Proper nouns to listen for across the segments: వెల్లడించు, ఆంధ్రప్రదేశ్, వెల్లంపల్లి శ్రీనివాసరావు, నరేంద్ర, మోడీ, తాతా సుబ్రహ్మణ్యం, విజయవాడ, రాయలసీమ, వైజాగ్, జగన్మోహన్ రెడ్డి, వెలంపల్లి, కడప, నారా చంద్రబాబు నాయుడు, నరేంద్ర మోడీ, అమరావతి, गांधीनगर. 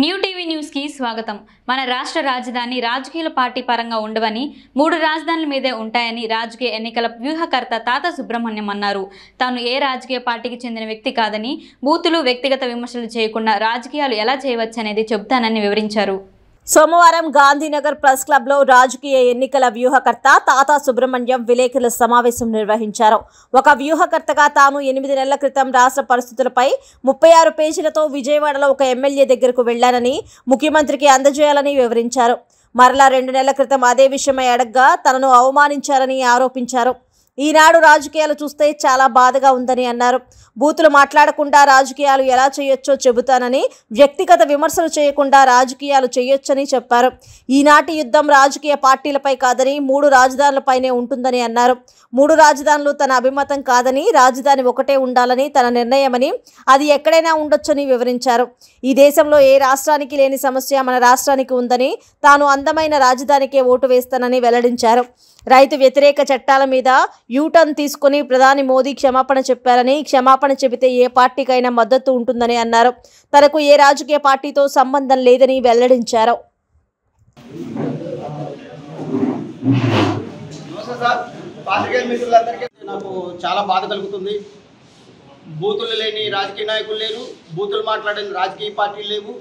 New TV news కి స్వాగతం. మన రాష్ట్ర రాజధాని రాజకీయ పార్టీ పరంగా ఉండవని, మూడు రాజధానుల మీదే ఉంటాయని రాజకీయ ఎన్నికల వ్యూహకర్త తాతా సుబ్రహ్మణ్యం అన్నారు. తాను ఏ రాజకీయ పార్టీకి చెందిన వ్యక్తి కాదని, బూతులు వ్యక్తిగత విమర్శలు చేయకుండా రాజకీయాలు ఎలా చేయవచ్చనేది చెబుతానని వివరించారు. సోమవారం గాంధీనగర్ ప్రెస్ క్లబ్లో రాజకీయ ఎన్నికల వ్యూహకర్త తాతా సుబ్రహ్మణ్యం విలేకరుల సమావేశం నిర్వహించారు. ఒక వ్యూహకర్తగా తాను 8 నెలల క్రితం రాష్ట్ర పరిస్థితులపై 36 పేజీలతో విజయవాడలో ఒక ఎమ్మెల్యే దగ్గరకు వెళ్లానని, ముఖ్యమంత్రికి అందజేయాలని వివరించారు. మరలా 2 నెలల క్రితం అదే విషయమై అడగ్గా తనను అవమానించారని ఆరోపించారు. ఈనాడు రాజకీయాలు చూస్తే చాలా బాధగా ఉందని అన్నారు. బూతులు మాట్లాడకుండా రాజకీయాలు ఎలా చేయొచ్చో చెబుతానని, వ్యక్తిగత విమర్శలు చేయకుండా రాజకీయాలు చేయొచ్చని చెప్పారు. ఈనాటి యుద్ధం రాజకీయ పార్టీలపై కాదని, 3 రాజధానులపైనే ఉంటుందని అన్నారు. 3 రాజధానులు తన అభిమతం కాదని, రాజధాని ఒకటే ఉండాలని తన నిర్ణయమని, అది ఎక్కడైనా ఉండొచ్చని వివరించారు. ఈ దేశంలో ఏ రాష్ట్రానికి లేని సమస్య మన రాష్ట్రానికి ఉందని, తాను అందమైన రాజధానికే ఓటు వేస్తానని వెల్లడించారు. రైతు వ్యతిరేక చట్టాల మీద యూటర్న్ తీసుకుని ప్రధాని మోదీ క్షమాపణ చెప్పారని, క్షమాపణ చెబితే ఏ పార్టీకైనా మద్దతు ఉంటుందని అన్నారు. తనకు ఏ రాజకీయ పార్టీతో సంబంధం లేదని వెల్లడించారు. నాకు చాలా బాధ కలుగుతుంది. బూతులు లేని రాజకీయ నాయకులు లేరు, బూతులు మాట్లాడని రాజకీయ పార్టీలు లేవు.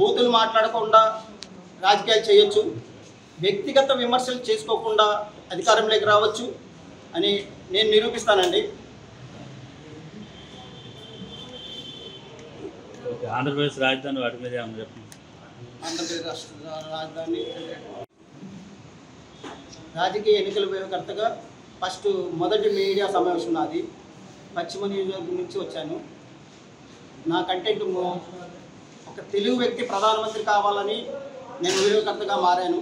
బూతులు మాట్లాడకుండా రాజకీయాలు చేయొచ్చు, వ్యక్తిగత విమర్శలు చేసుకోకుండా అధికారంలోకి రావచ్చు అని నేను నిరూపిస్తానండి. ఆంధ్రప్రదేశ్ రాజధాని వాటి మీద ఆంధ్రప్రదేశ్ రాజధాని రాజకీయ ఎన్నికల వ్యవకర్తగా మొదటి మీడియా సమావేశం నాది. పశ్చిమ నియోజకవర్గం నుంచి వచ్చాను. నా కంటెంట్ ఒక తెలుగు వ్యక్తి ప్రధానమంత్రి కావాలని నేను వ్యవకర్తగా మారాను.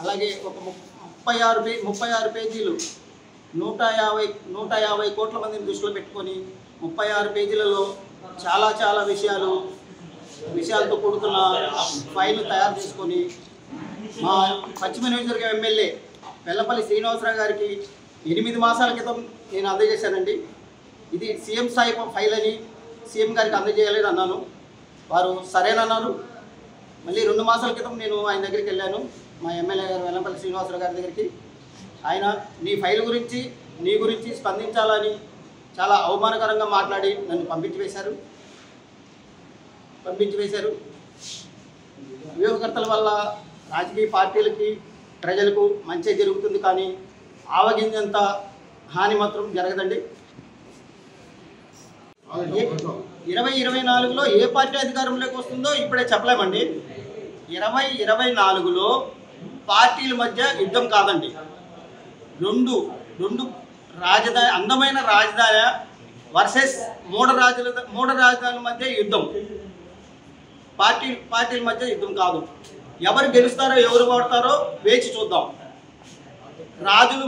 అలాగే ఒక 36 పేజీలు 150 కోట్ల మందిని దృష్టిలో పెట్టుకొని 36 పేజీలలో చాలా విషయాలతో కూడుకున్న ఫైల్ తయారు చేసుకొని మా పశ్చిమ నియోజకవర్గం ఎమ్మెల్యే వెలంపల్లి శ్రీనస్ర గారికి 8 మాసాల క్రితం నేను అందజేశానండి. ఇది సీఎం స్థాయి ఫైల్ అని సీఎం గారికి అందజేయాలని అన్నాను. వారు సరేనన్నారు. మళ్ళీ 2 మాసాల క్రితం నేను ఆయన దగ్గరికి వెళ్ళాను, మా ఎమ్మెల్యే గారు వెల్లంపల్లి శ్రీనివాసరావు గారి దగ్గరికి. ఆయన నీ ఫైల్ గురించి నీ గురించి స్పందించాలని చాలా అవమానకరంగా మాట్లాడి నన్ను పంపించి వేశారు. వ్యూహకర్తల వల్ల రాజకీయ పార్టీలకి ప్రజలకు మంచి జరుగుతుంది, కానీ ఆవగింజంత హాని మాత్రం జరగదండి. 2024లో ఏ పార్టీ అధికారంలోకి వస్తుందో ఇప్పుడే చెప్పలేమండి. 2024లో పార్టీల మధ్య యుద్ధం కాదండి. రెండు రాజధాని, అందమైన రాజధాని వర్సెస్ మూడు రాజధానుల మధ్య యుద్ధం. పార్టీల మధ్య యుద్ధం కాదు. ఎవరు గెలుస్తారో ఎవరు పడతారో వేచి చూద్దాం. రాజులు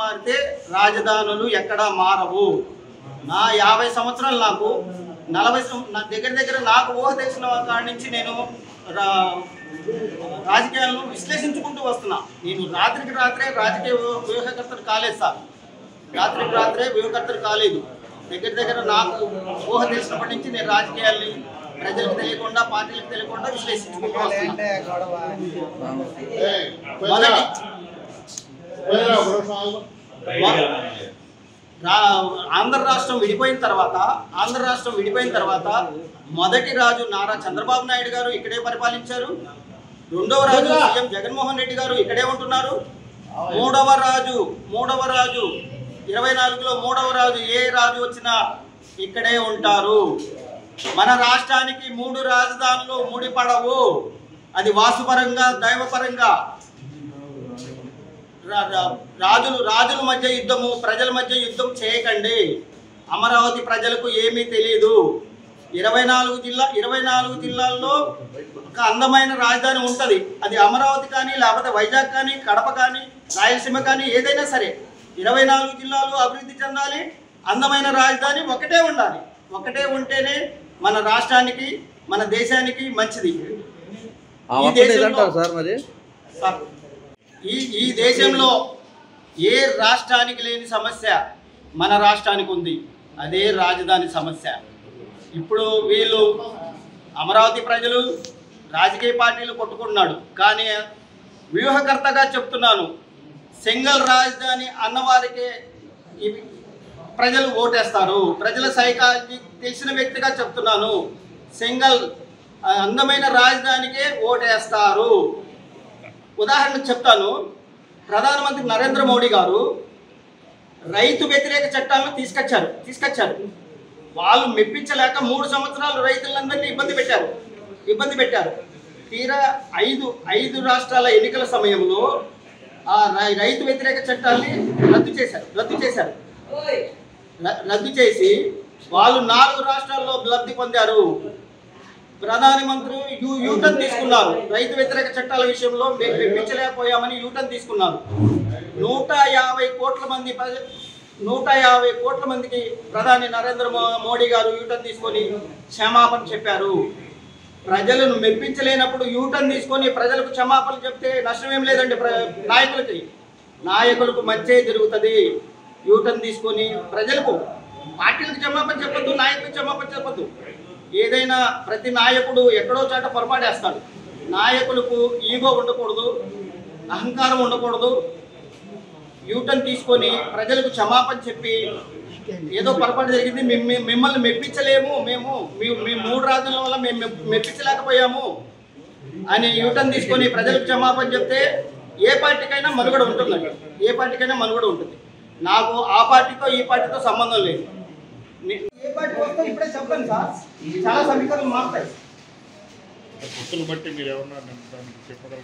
మారితే రాజధానులు ఎక్కడా మారవు. నా 50 సంవత్సరాలు, నాకు 40, దగ్గర నాకు ఊహ తెలిసిన కాడి నుంచి నేను రాజకీయాలను విశ్లేషించుకుంటూ వస్తున్నా. నేను రాత్రికి రాజకీయ వ్యూహకర్తలు కాలేదు సార్. రాత్రికి వ్యూహకర్తలు కాలేదు. దగ్గర నాకు ఊహ తెలిసినప్పటి నుంచి నేను రాజకీయాల్ని ప్రజలకు తెలియకుండా, పార్టీలకు తెలియకుండా విశ్లేషించుకుంటూ వస్తున్నా. ఆంధ్ర రాష్ట్రం విడిపోయిన తర్వాత మొదటి రాజు నారా చంద్రబాబు నాయుడు గారు ఇక్కడే పరిపాలించారు. రెండవ రాజు సీఎం జగన్మోహన్ రెడ్డి గారు ఇక్కడే ఉంటున్నారు. మూడవ రాజు 2024లో మూడవ రాజు ఏ రాజు వచ్చినా ఇక్కడే ఉంటారు. మన రాష్ట్రానికి 3 రాజధానులు ముడిపడవు. అది వాస్తుపరంగా, దైవపరంగా. రాజుల మధ్య యుద్ధము, ప్రజల మధ్య యుద్ధం చేయకండి. అమరావతి ప్రజలకు ఏమీ తెలియదు. 24 జిల్లాల్లో ఒక అందమైన రాజధాని ఉంటుంది. అది అమరావతి కానీ, లేకపోతే వైజాగ్ కానీ, కడప కానీ, రాయలసీమ కానీ, ఏదైనా సరే 24 జిల్లాలు అభివృద్ధి చెందాలి. అందమైన రాజధాని ఒకటే ఉండాలి. ఒకటే ఉంటేనే మన రాష్ట్రానికి, మన దేశానికి మంచిది. ఈ దేశంలో ఏ రాష్ట్రానికి లేని సమస్య మన రాష్ట్రానికి ఉంది. అదే రాజధాని సమస్య. ఇప్పుడు వీళ్ళు అమరావతి ప్రజలు రాజకీయ పార్టీలు కొట్టుకుంటున్నాడు, కానీ వ్యూహకర్తగా చెప్తున్నాను, సింగల్ రాజధాని అన్నవారికే ప్రజలు ఓటేస్తారు. ప్రజల సైకాలజీ తెలిసిన వ్యక్తిగా చెప్తున్నాను, సింగల్ అందమైన రాజధానికే ఓటేస్తారు. ఉదాహరణ చెప్తాను, ప్రధానమంత్రి నరేంద్ర మోడీ గారు రైతు వ్యతిరేక చట్టాలను తీసుకొచ్చారు. వాళ్ళు మెప్పించలేక 3 సంవత్సరాలు రైతులందరినీ ఇబ్బంది పెట్టారు. తీరా ఐదు రాష్ట్రాల ఎన్నికల సమయంలో ఆ రైతు వ్యతిరేక చట్టాన్ని రద్దు చేసి వాళ్ళు 4 రాష్ట్రాల్లో లబ్ధి పొందారు. ప్రధానమంత్రి యూటర్న్ తీసుకున్నారు, రైతు వ్యతిరేక చట్టాల విషయంలో మేము మెప్పించలేకపోయామని యూటర్న్ తీసుకున్నారు. 150 కోట్ల మందికి ప్రధాని నరేంద్ర మోడీ గారు యూటర్న్ తీసుకొని క్షమాపణ చెప్పారు. ప్రజలను మెప్పించలేనప్పుడు యూటర్న్ తీసుకొని ప్రజలకు క్షమాపణ చెప్తే నష్టం ఏం లేదండి. నాయకులకు మంచి జరుగుతుంది. యూటర్న్ తీసుకొని ప్రజలకు, పార్టీలకు క్షమాపణ చెప్పద్దు, నాయకులకు క్షమాపణ చెప్పద్దు. ఏదైనా ప్రతి నాయకుడు ఎక్కడో చాట పొరపాటేస్తాడు. నాయకులకు ఈగో ఉండకూడదు, అహంకారం ఉండకూడదు. యూటర్న్ తీసుకొని ప్రజలకు క్షమాపణ చెప్పి, ఏదో పొరపాటు జరిగింది, మిమ్మల్ని మెప్పించలేము, మీ 3 రాజుల వల్ల మేము మెప్పించలేకపోయాము అని యూటర్న్ తీసుకొని ప్రజలకు క్షమాపణ చెప్తే ఏ పార్టీకైనా మనుగడ ఉంటుంది. నాకు ఆ పార్టీతో ఈ పార్టీతో సంబంధం లేదు. ఏ పార్టీ వస్తే ఇప్పుడే చెప్పండి సార్, చాలా సమీకరణలు మారుతాయి.